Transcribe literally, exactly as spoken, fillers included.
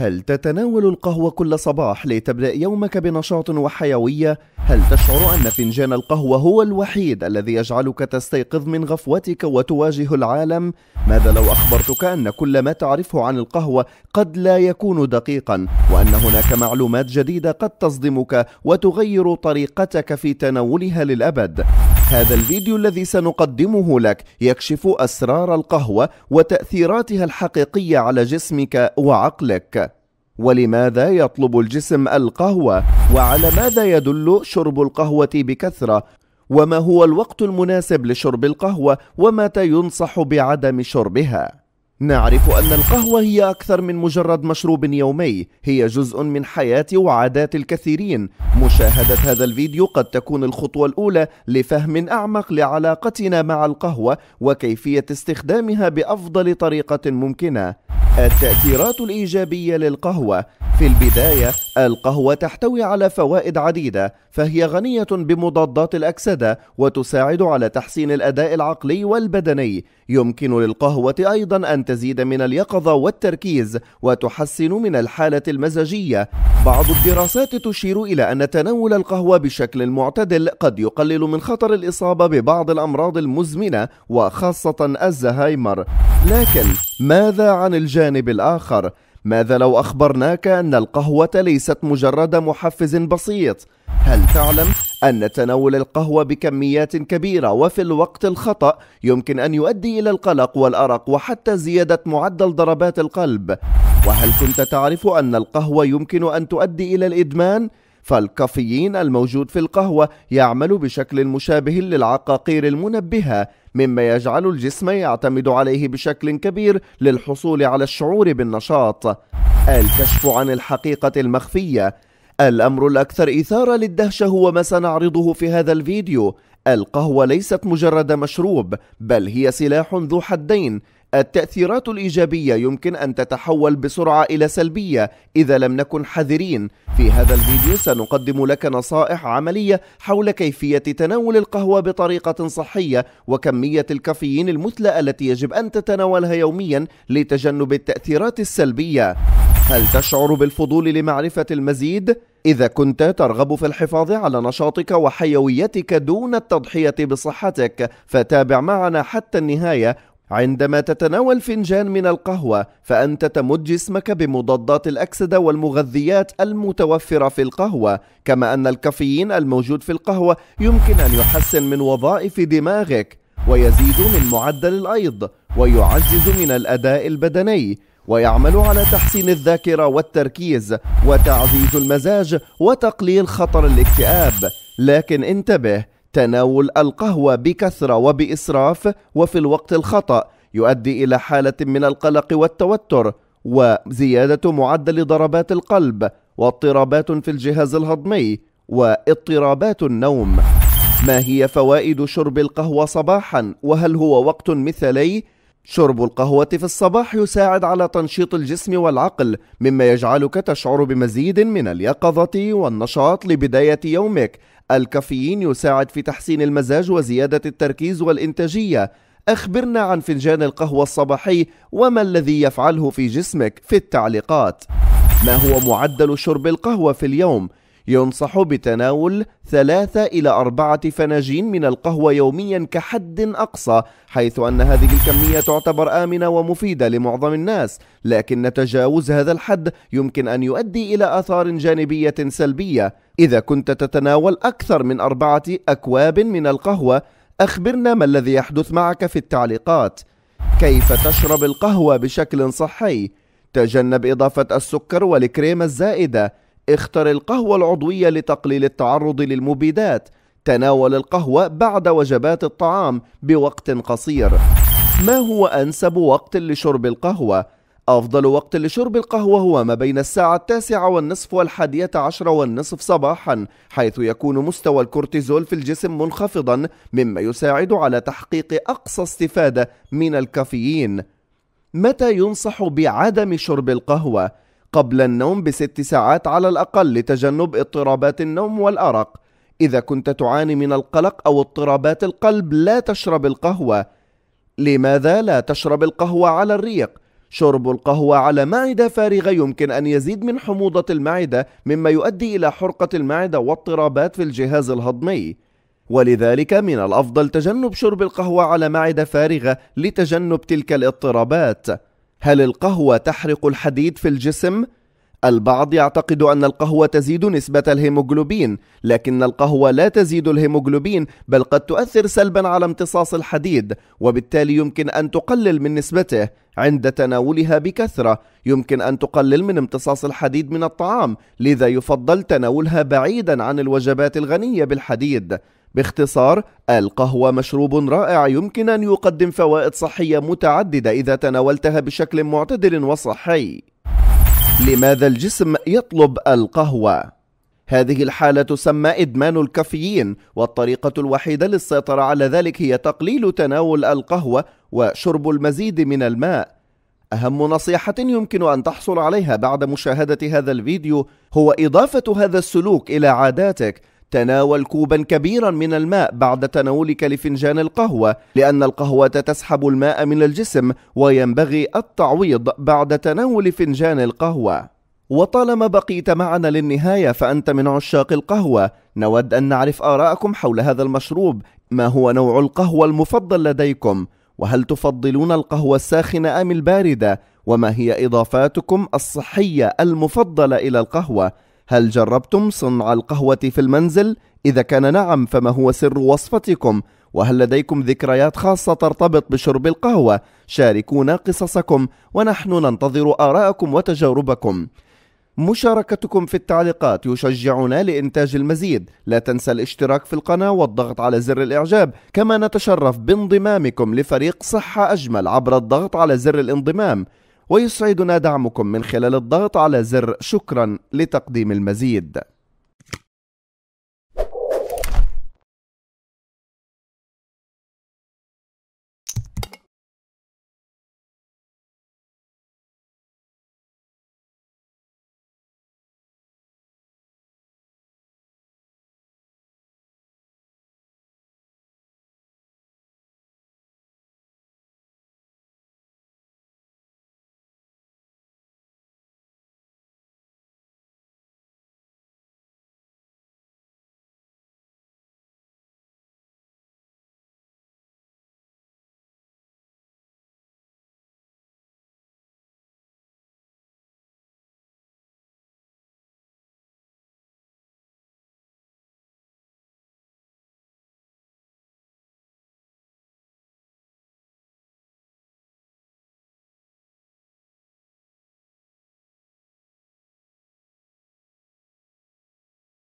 هل تتناول القهوة كل صباح لتبدأ يومك بنشاط وحيوية؟ هل تشعر أن فنجان القهوة هو الوحيد الذي يجعلك تستيقظ من غفوتك وتواجه العالم؟ ماذا لو أخبرتك أن كل ما تعرفه عن القهوة قد لا يكون دقيقا، وأن هناك معلومات جديدة قد تصدمك وتغير طريقتك في تناولها للأبد؟ هذا الفيديو الذي سنقدمه لك يكشف أسرار القهوة وتأثيراتها الحقيقية على جسمك وعقلك. ولماذا يطلب الجسم القهوة؟ وعلى ماذا يدل شرب القهوة بكثرة؟ وما هو الوقت المناسب لشرب القهوة؟ ومتى ينصح بعدم شربها؟ نعرف أن القهوة هي أكثر من مجرد مشروب يومي، هي جزء من حياة وعادات الكثيرين. مشاهدة هذا الفيديو قد تكون الخطوة الأولى لفهم أعمق لعلاقتنا مع القهوة وكيفية استخدامها بأفضل طريقة ممكنة. التأثيرات الإيجابية للقهوة. في البداية، القهوة تحتوي على فوائد عديدة، فهي غنية بمضادات الأكسدة وتساعد على تحسين الأداء العقلي والبدني. يمكن للقهوة أيضا أن تزيد من اليقظة والتركيز وتحسن من الحالة المزاجية. بعض الدراسات تشير إلى أن تناول القهوة بشكل معتدل قد يقلل من خطر الإصابة ببعض الأمراض المزمنة وخاصة الزهايمر. لكن ماذا عن الجانب الآخر؟ ماذا لو أخبرناك أن القهوة ليست مجرد محفز بسيط؟ هل تعلم أن تناول القهوة بكميات كبيرة وفي الوقت الخطأ يمكن أن يؤدي إلى القلق والأرق وحتى زيادة معدل ضربات القلب؟ وهل كنت تعرف أن القهوة يمكن أن تؤدي إلى الإدمان؟ فالكافيين الموجود في القهوة يعمل بشكل مشابه للعقاقير المنبهة، مما يجعل الجسم يعتمد عليه بشكل كبير للحصول على الشعور بالنشاط. الكشف عن الحقيقة المخفية. الأمر الأكثر إثارة للدهشة هو ما سنعرضه في هذا الفيديو. القهوة ليست مجرد مشروب، بل هي سلاح ذو حدين. التأثيرات الإيجابية يمكن أن تتحول بسرعة إلى سلبية إذا لم نكن حذرين. في هذا الفيديو سنقدم لك نصائح عملية حول كيفية تناول القهوة بطريقة صحية وكمية الكافيين المثلى التي يجب أن تتناولها يوميا لتجنب التأثيرات السلبية. هل تشعر بالفضول لمعرفة المزيد؟ إذا كنت ترغب في الحفاظ على نشاطك وحيويتك دون التضحية بصحتك، فتابع معنا حتى النهاية. عندما تتناول فنجان من القهوة، فأنت تمد جسمك بمضادات الأكسدة والمغذيات المتوفرة في القهوة، كما أن الكافيين الموجود في القهوة يمكن أن يحسن من وظائف دماغك، ويزيد من معدل الأيض، ويعزز من الأداء البدني، ويعمل على تحسين الذاكرة والتركيز، وتعزيز المزاج، وتقليل خطر الاكتئاب. لكن انتبه، تناول القهوة بكثرة وبإسراف وفي الوقت الخطأ يؤدي إلى حالة من القلق والتوتر، وزيادة معدل ضربات القلب، واضطرابات في الجهاز الهضمي، واضطرابات النوم. ما هي فوائد شرب القهوة صباحا؟ وهل هو وقت مثالي؟ شرب القهوة في الصباح يساعد على تنشيط الجسم والعقل، مما يجعلك تشعر بمزيد من اليقظة والنشاط لبداية يومك. الكافيين يساعد في تحسين المزاج وزيادة التركيز والإنتاجية. أخبرنا عن فنجان القهوة الصباحي وما الذي يفعله في جسمك في التعليقات. ما هو معدل شرب القهوة في اليوم؟ ينصح بتناول ثلاثة إلى أربعة فناجين من القهوة يوميا كحد أقصى، حيث أن هذه الكمية تعتبر آمنة ومفيدة لمعظم الناس، لكن تجاوز هذا الحد يمكن أن يؤدي إلى آثار جانبية سلبية. إذا كنت تتناول أكثر من أربعة أكواب من القهوة، أخبرنا ما الذي يحدث معك في التعليقات. كيف تشرب القهوة بشكل صحي؟ تجنب إضافة السكر والكريمة الزائدة. اختر القهوة العضوية لتقليل التعرض للمبيدات. تناول القهوة بعد وجبات الطعام بوقت قصير. ما هو أنسب وقت لشرب القهوة؟ أفضل وقت لشرب القهوة هو ما بين الساعة التاسعة والنصف والحادية عشرة والنصف صباحا، حيث يكون مستوى الكورتيزول في الجسم منخفضا، مما يساعد على تحقيق أقصى استفادة من الكافيين. متى ينصح بعدم شرب القهوة؟ قبل النوم بست ساعات على الأقل لتجنب اضطرابات النوم والأرق. إذا كنت تعاني من القلق أو اضطرابات القلب، لا تشرب القهوة. لماذا لا تشرب القهوة على الريق؟ شرب القهوة على معدة فارغة يمكن أن يزيد من حموضة المعدة مما يؤدي إلى حرقة المعدة واضطرابات في الجهاز الهضمي، ولذلك من الأفضل تجنب شرب القهوة على معدة فارغة لتجنب تلك الاضطرابات. هل القهوة تحرق الحديد في الجسم؟ البعض يعتقد أن القهوة تزيد نسبة الهيموغلوبين، لكن القهوة لا تزيد الهيموغلوبين بل قد تؤثر سلبا على امتصاص الحديد، وبالتالي يمكن أن تقلل من نسبته. عند تناولها بكثرة يمكن أن تقلل من امتصاص الحديد من الطعام، لذا يفضل تناولها بعيدا عن الوجبات الغنية بالحديد. باختصار، القهوة مشروب رائع يمكن أن يقدم فوائد صحية متعددة إذا تناولتها بشكل معتدل وصحي. لماذا الجسم يطلب القهوة؟ هذه الحالة تسمى إدمان الكافيين، والطريقة الوحيدة للسيطرة على ذلك هي تقليل تناول القهوة وشرب المزيد من الماء. أهم نصيحة يمكن أن تحصل عليها بعد مشاهدة هذا الفيديو هو إضافة هذا السلوك إلى عاداتك. تناول كوبا كبيرا من الماء بعد تناولك لفنجان القهوة، لأن القهوة تسحب الماء من الجسم وينبغي التعويض بعد تناول فنجان القهوة. وطالما بقيت معنا للنهاية فأنت من عشاق القهوة، نود أن نعرف آراءكم حول هذا المشروب. ما هو نوع القهوة المفضل لديكم؟ وهل تفضلون القهوة الساخنة أم الباردة؟ وما هي إضافاتكم الصحية المفضلة إلى القهوة؟ هل جربتم صنع القهوة في المنزل؟ إذا كان نعم فما هو سر وصفتكم؟ وهل لديكم ذكريات خاصة ترتبط بشرب القهوة؟ شاركونا قصصكم ونحن ننتظر آراءكم وتجاربكم. مشاركتكم في التعليقات يشجعنا لإنتاج المزيد. لا تنسى الاشتراك في القناة والضغط على زر الإعجاب، كما نتشرف بانضمامكم لفريق صحة أجمل عبر الضغط على زر الانضمام، ويسعدنا دعمكم من خلال الضغط على زر شكرا لتقديم المزيد.